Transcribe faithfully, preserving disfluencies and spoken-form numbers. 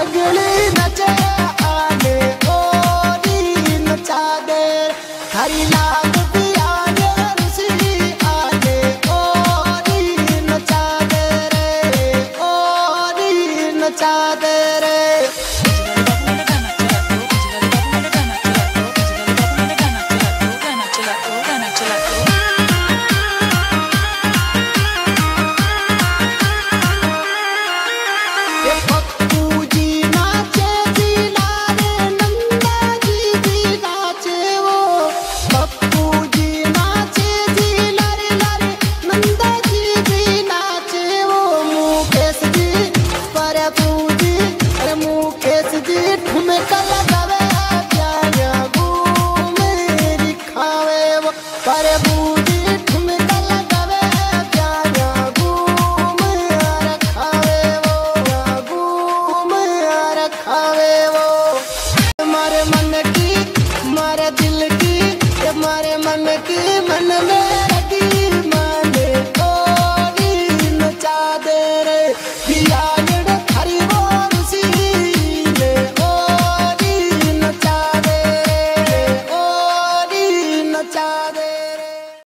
सगली नचे आने ओरी नचा दे हरी लाल पिया दे रुसली आने ओरी नचा दे रे ओरी नचा दे रे। I'm